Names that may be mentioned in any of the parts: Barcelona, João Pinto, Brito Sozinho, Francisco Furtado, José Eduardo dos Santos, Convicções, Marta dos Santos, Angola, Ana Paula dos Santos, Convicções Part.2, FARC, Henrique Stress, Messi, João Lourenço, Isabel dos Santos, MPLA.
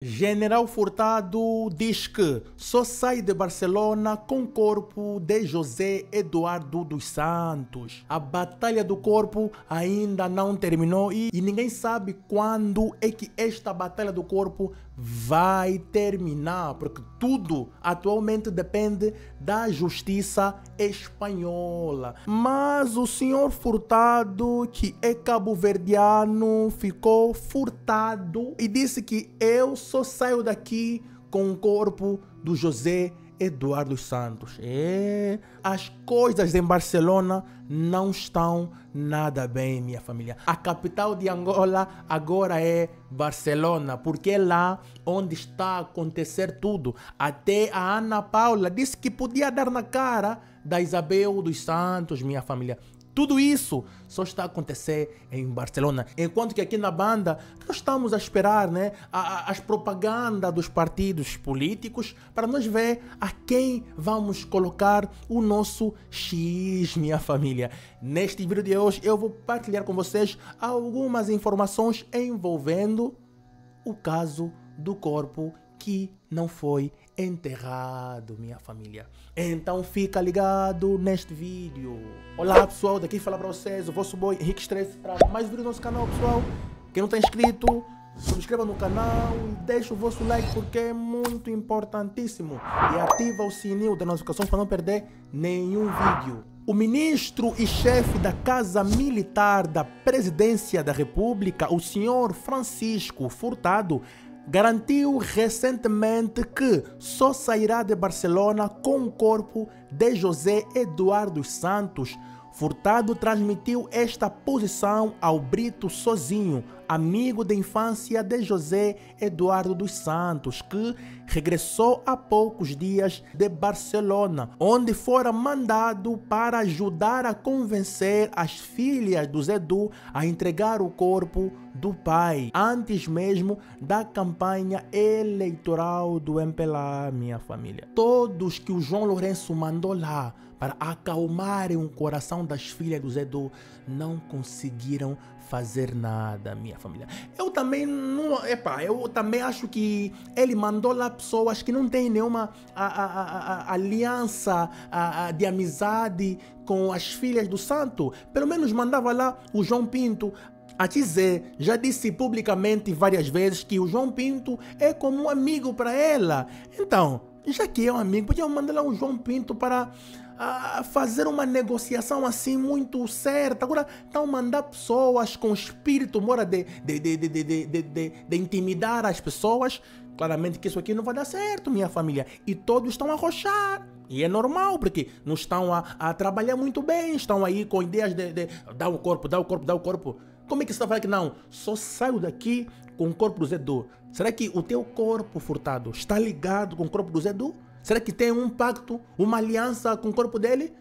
General Furtado diz que só sai de Barcelona com o corpo de José Eduardo dos Santos. A batalha do corpo ainda não terminou e ninguém sabe quando é que esta batalha do corpo vai terminar, porque tudo atualmente depende da justiça espanhola. Mas o senhor Furtado, que é cabo-verdiano, ficou furtado e disse que eu só saio daqui com o corpo do José Eduardo Santos. As coisas em Barcelona não estão nada bem, minha família. A capital de Angola agora é Barcelona, porque é lá onde está a acontecer tudo. Até a Ana Paula disse que podia dar na cara da Isabel dos Santos, minha família. Tudo isso só está a acontecer em Barcelona. Enquanto que aqui na banda nós estamos a esperar, né, as propagandas dos partidos políticos para nós ver a quem vamos colocar o nosso X, minha família. Neste vídeo de hoje eu vou partilhar com vocês algumas informações envolvendo o caso do corpo que não foi enterrado, minha família. Então fica ligado neste vídeo. Olá pessoal, daqui fala para vocês o vosso boy Henrique Stress para mais vídeos do nosso canal, pessoal. Quem não está inscrito, subscreva no canal e deixa o vosso like porque é muito importantíssimo. E ativa o sininho das notificações para não perder nenhum vídeo. O ministro e chefe da Casa Militar da Presidência da República, o senhor Francisco Furtado, garantiu recentemente que só sairá de Barcelona com o corpo de José Eduardo Santos. Furtado transmitiu esta posição ao Brito Sozinho, amigo de infância de José Eduardo dos Santos, que regressou há poucos dias de Barcelona, onde fora mandado para ajudar a convencer as filhas do Zedu a entregar o corpo do pai, antes mesmo da campanha eleitoral do MPLA, minha família. Todos que o João Lourenço mandou lá para acalmarem o coração das filhas do Zedu não conseguiram fazer nada, minha família. Eu também não, eu também acho que ele mandou lá pessoas que não tem nenhuma aliança de amizade com as filhas do santo. Pelo menos mandava lá o João Pinto. A Tizé já disse publicamente várias vezes que o João Pinto é como um amigo para ela. Então, já que é um amigo, podia mandar lá o João Pinto para fazer uma negociação assim muito certa. Agora estão mandando pessoas com espírito, mora de intimidar as pessoas. Claramente que isso aqui não vai dar certo, minha família. E todos estão a rochar. E é normal, porque não estão a trabalhar muito bem, estão aí com ideias de dar o corpo, dar o corpo, dar o corpo. Como é que você está falando que não? Só saio daqui com o corpo do Zedu. Será que o teu corpo, Furtado, está ligado com o corpo do Zedu? Será que tem um pacto, uma aliança com o corpo dele?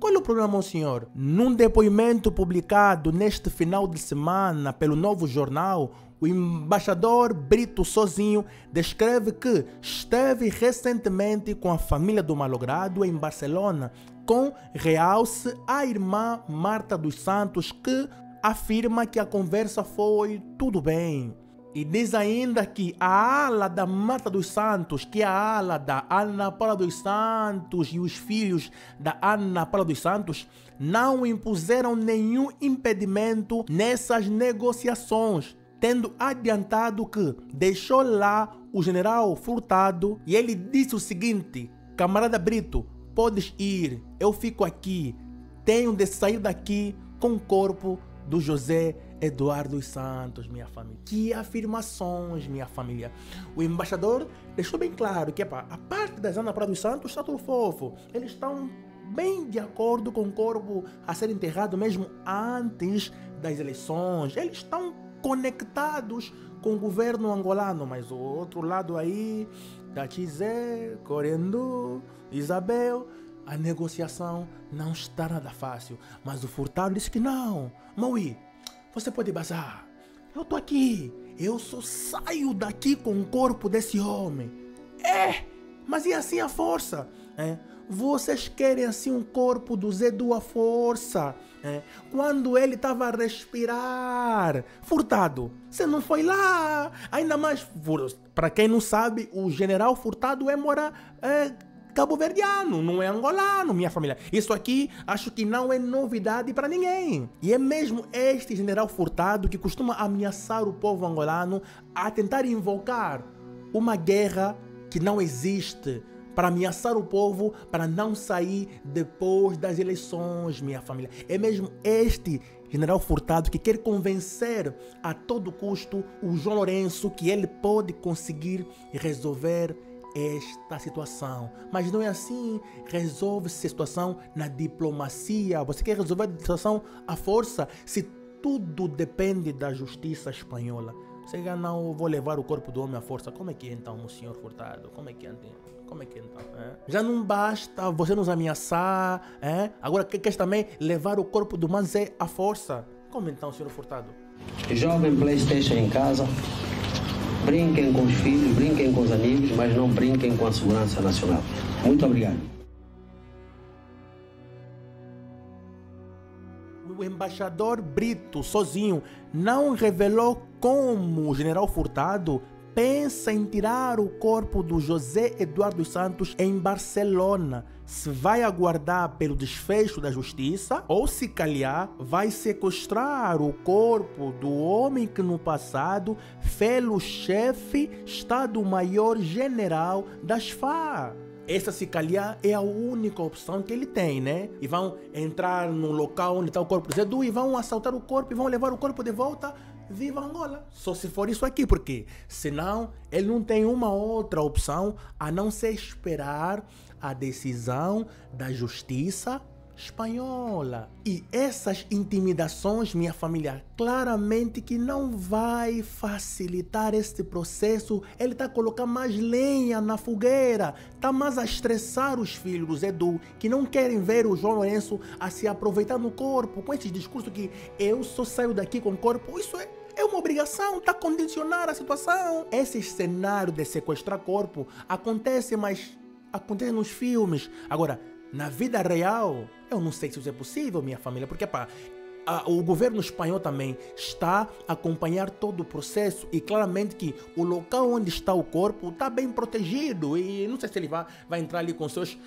Qual é o problema, meu senhor? Num depoimento publicado neste final de semana pelo Novo Jornal, o embaixador Brito Sozinho descreve que esteve recentemente com a família do malogrado em Barcelona, com realce à irmã Marta dos Santos, que afirma que a conversa foi tudo bem. E diz ainda que a ala da Marta dos Santos, que é a ala da Ana Paula dos Santos e os filhos da Ana Paula dos Santos, não impuseram nenhum impedimento nessas negociações, tendo adiantado que deixou lá o general Furtado e ele disse o seguinte: camarada Brito, podes ir, eu fico aqui, tenho de sair daqui com o corpo do José Eduardo dos Santos, minha família. Que afirmações, minha família. O embaixador deixou bem claro que a parte da Ana Paula dos Santos está tudo fofo. Eles estão bem de acordo com o corpo a ser enterrado mesmo antes das eleições. Eles estão conectados com o governo angolano, mas o outro lado aí, Tatizé, Corendu, Isabel, a negociação não está nada fácil. Mas o Furtado disse que não. Maui, você pode bazar. Eu tô aqui. Eu só saio daqui com o corpo desse homem. Mas e assim a força? vocês querem assim um corpo do Zedu à força, né? Quando ele estava a respirar, Furtado, você não foi lá, ainda mais, para quem não sabe, o general Furtado mora cabo-verdiano, não é angolano, minha família. Isso aqui acho que não é novidade para ninguém. E é mesmo este general Furtado que costuma ameaçar o povo angolano a tentar invocar uma guerra que não existe, para ameaçar o povo para não sair depois das eleições, minha família. É mesmo este general Furtado que quer convencer a todo custo o João Lourenço que ele pode conseguir resolver esta situação. Mas não é assim. Resolve-se a situação na diplomacia. Você quer resolver a situação à força? Se tudo depende da justiça espanhola. Você já não vou levar o corpo do homem à força. Como é que é então, o senhor Furtado? Como é que é então? É? Já não basta você nos ameaçar, é? Agora queres também levar o corpo do Manzé à força? Como então, senhor Furtado? Joguem PlayStation em casa. Brinquem com os filhos, brinquem com os amigos, mas não brinquem com a segurança nacional. Muito obrigado. O embaixador Brito Sozinho não revelou como o general Furtado pensa em tirar o corpo do José Eduardo dos Santos em Barcelona. Se vai aguardar pelo desfecho da justiça ou, se calhar, vai sequestrar o corpo do homem que no passado fez o chefe Estado-Maior General das FARC. Essa, se calhar, é a única opção que ele tem, né? E vão entrar no local onde está o corpo do Zedu e vão assaltar o corpo e vão levar o corpo de volta. Viva Angola! Só se for isso aqui, porque senão ele não tem uma outra opção a não ser esperar a decisão da justiça espanhola. E essas intimidações, minha família, claramente que não vai facilitar este processo. Ele está a colocar mais lenha na fogueira, está mais a estressar os filhos do Zedu, que não querem ver o João Lourenço a se aproveitar no corpo, com esse discurso que eu só saio daqui com o corpo. Isso é uma obrigação, está a condicionar a situação. Esse cenário de sequestrar corpo acontece, mas acontece nos filmes. Agora, na vida real, eu não sei se isso é possível, minha família, porque o governo espanhol também está a acompanhar todo o processo e claramente que o local onde está o corpo está bem protegido e não sei se ele vai entrar ali com seus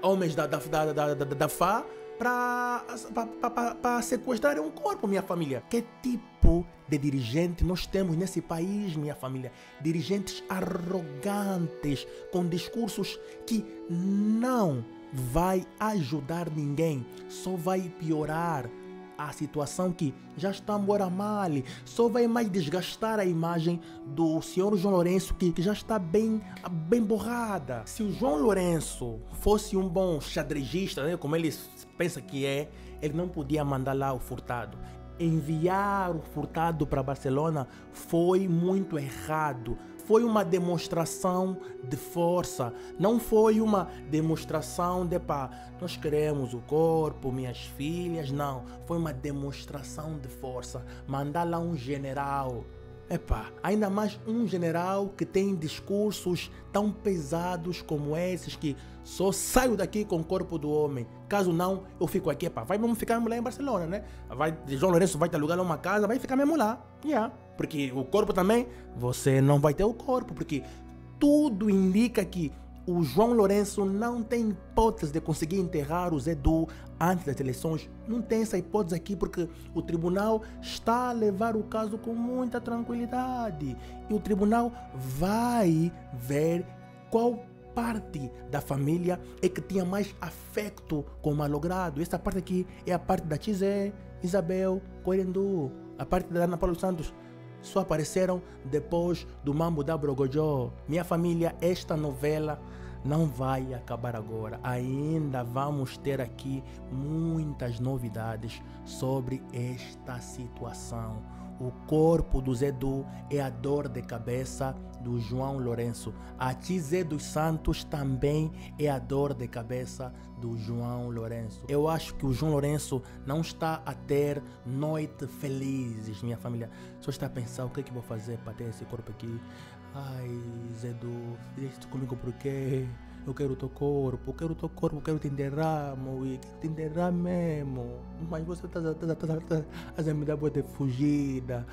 homens da FA para sequestrar um corpo, minha família. Que tipo de dirigente nós temos nesse país, minha família? Dirigentes arrogantes, com discursos que não vai ajudar ninguém, só vai piorar a situação que já está embora mal, só vai mais desgastar a imagem do senhor João Lourenço, que já está bem borrada. Se o João Lourenço fosse um bom xadrezista, né, como ele pensa que é, ele não podia mandar lá o Furtado. Enviar o Furtado para Barcelona foi muito errado. Foi uma demonstração de força, não foi uma demonstração de nós queremos o corpo, minhas filhas, não. Foi uma demonstração de força, mandar lá um general. Ainda mais um general que tem discursos tão pesados como esses, que só saio daqui com o corpo do homem. Caso não, eu fico aqui, vamos ficar mesmo lá em Barcelona, né? João Lourenço vai te alugar uma casa, vai ficar mesmo lá. Porque o corpo também, você não vai ter o corpo, porque tudo indica que o João Lourenço não tem hipótese de conseguir enterrar o Zedu antes das eleições. Não tem essa hipótese aqui, porque o tribunal está a levar o caso com muita tranquilidade. E o tribunal vai ver qual parte da família é que tinha mais afeto com o malogrado. Essa parte aqui é a parte da Tizé, Isabel, Coirendu, a parte da Ana Paula dos Santos. Só apareceram depois do Mambo da Brogojo. Minha família, esta novela não vai acabar agora. Ainda vamos ter aqui muitas novidades sobre esta situação. O corpo do Zedu é a dor de cabeça do João Lourenço. A José dos Santos também é a dor de cabeça do João Lourenço. Eu acho que o João Lourenço não está a ter noites felizes, minha família. Só está a pensar o que é que vou fazer para ter esse corpo aqui. Ai, Zedu, deixa comigo por quê? eu quero o teu corpo, eu quero o teu corpo, eu quero te enterrar, e te enterrar mesmo. Mas você tá me dar boa de fugida.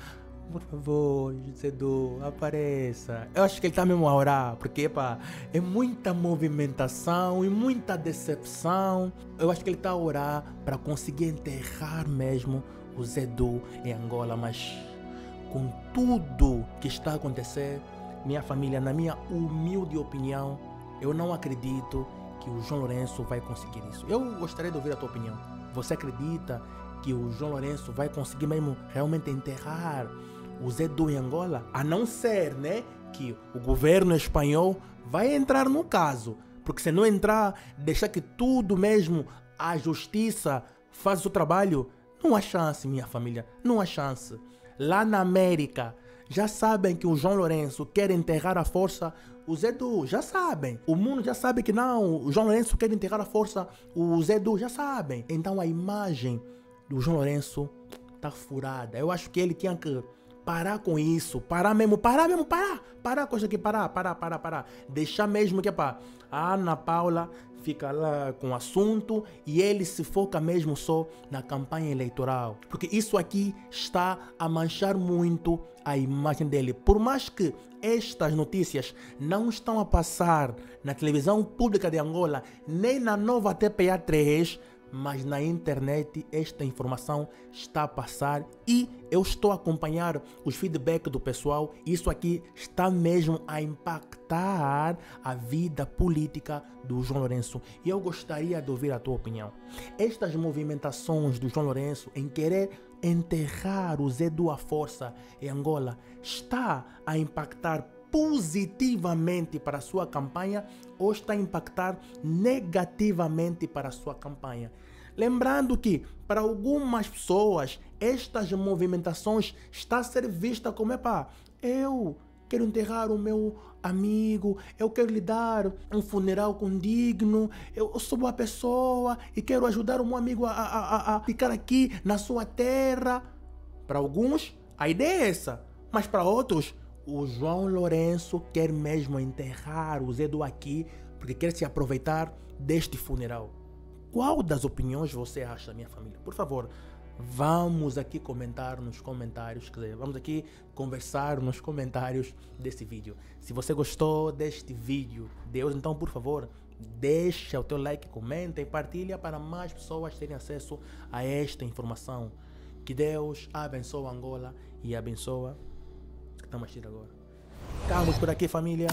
Por favor, José Edu, apareça. Eu acho que ele está mesmo a orar, porque epa, é muita movimentação e muita decepção. Eu acho que ele está a orar para conseguir enterrar mesmo o José Edu em Angola. Mas com tudo que está a acontecer, minha família, na minha humilde opinião, eu não acredito que o João Lourenço vai conseguir isso. Eu gostaria de ouvir a tua opinião. Você acredita que o João Lourenço vai conseguir mesmo realmente enterrar o Zé Edu em Angola? A não ser, né, que o governo espanhol vai entrar no caso. Porque se não entrar, deixar que tudo mesmo, a justiça faz o trabalho, não há chance, minha família, não há chance. Lá na América, já sabem que o João Lourenço quer enterrar à força o Zé Edu, já sabem. O mundo já sabe que não, o João Lourenço quer enterrar à força o Zé Edu, já sabem. Então a imagem do João Lourenço tá furada. Eu acho que ele tinha que parar com isso, parar. Deixar mesmo que a Ana Paula fica lá com o assunto e ele se foca mesmo só na campanha eleitoral. Porque isso aqui está a manchar muito a imagem dele. Por mais que estas notícias não estão a passar na televisão pública de Angola, nem na nova TPA3, mas na internet esta informação está a passar e eu estou a acompanhar os feedbacks do pessoal. Isso aqui está mesmo a impactar a vida política do João Lourenço. E eu gostaria de ouvir a tua opinião. Estas movimentações do João Lourenço em querer enterrar o Zé Edu à força em Angola está a impactar positivamente para a sua campanha ou está a impactar negativamente para a sua campanha? Lembrando que para algumas pessoas estas movimentações está a ser vista como eu quero enterrar o meu amigo, eu quero lhe dar um funeral condigno, eu sou uma pessoa e quero ajudar o meu amigo a ficar aqui na sua terra. Para alguns a ideia é essa, mas para outros o João Lourenço quer mesmo enterrar o Zé Edu aqui porque quer se aproveitar deste funeral. Qual das opiniões você acha, minha família? Por favor, vamos aqui comentar nos comentários, vamos aqui conversar nos comentários desse vídeo. Se você gostou deste vídeo, Deus, então, por favor, deixa o teu like, comenta e partilha para mais pessoas terem acesso a esta informação. Que Deus abençoe Angola e abençoa. Estamos por aqui, família.